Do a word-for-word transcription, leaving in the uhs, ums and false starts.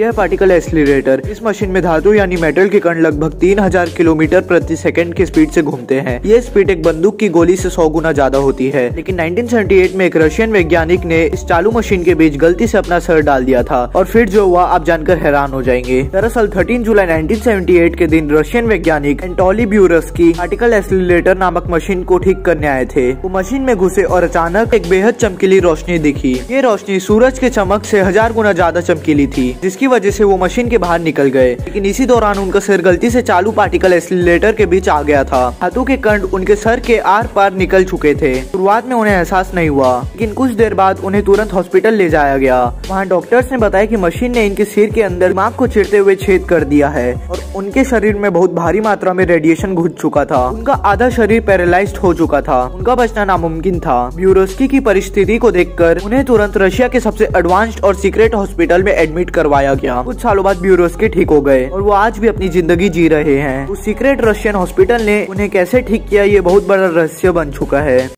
यह particle accelerator. इस machine में धातु यानी मेटल के कण लगभग तीन हज़ार किलोमीटर प्रति सेकंड की स्पीड से घूमते हैं। यह स्पीड एक बंदूक की गोली से सौ गुना ज्यादा होती है। लेकिन उन्नीस सौ अठहत्तर में एक रशियन वैज्ञानिक ने इस चालू मशीन के बीच गलती से अपना सर डाल दिया था और फिर जो हुआ आप जानकर हैरान हो जाएंगे। दरअसल तेरह जुलाई उन्नीस सौ अठहत्तर के दिन रशियन वैज्ञानिक एनाटोली ब्यूगोर्स्की पार्टिकल एक्सीलरेटर नामक मशीन को ठीक करने आए थे। वो मशीन में घुसे और अचानक एक बेहद चमकीली रोशनी दिखी। ये रोशनी सूरज के चमक से हजार गुना ज्यादा चमकीली थी, जिसकी वजह से वो मशीन के बाहर निकल गए। लेकिन इसी दौरान उनका सर गलती से चालू पार्टिकल एक्सीलरेटर के बीच आ गया था। धातु के कण उनके सर के आर पार निकल चुके थे। शुरुआत में उन्हें एहसास नहीं हुआ, लेकिन कुछ देर बाद उन्हें तुरंत हॉस्पिटल ले जाया गया। वहाँ डॉक्टर्स ने बताया कि मशीन ने इनके सिर के अंदर दिमाग को चीरते हुए छेद कर दिया है और उनके शरीर में बहुत भारी मात्रा में रेडिएशन घुस चुका था। उनका आधा शरीर पैरालाइज्ड हो चुका था। उनका बचना नामुमकिन था। ब्यूगोर्स्की की परिस्थिति को देखकर उन्हें तुरंत रशिया के सबसे एडवांस्ड और सीक्रेट हॉस्पिटल में एडमिट करवाया गया। कुछ सालों बाद ब्यूगोर्स्की ठीक हो गए और वो आज भी अपनी जिंदगी जी रहे हैं। उस सीक्रेट रशियन हॉस्पिटल ने उन्हें कैसे ठीक किया ये बहुत बड़ा रहस्य बन चुका है।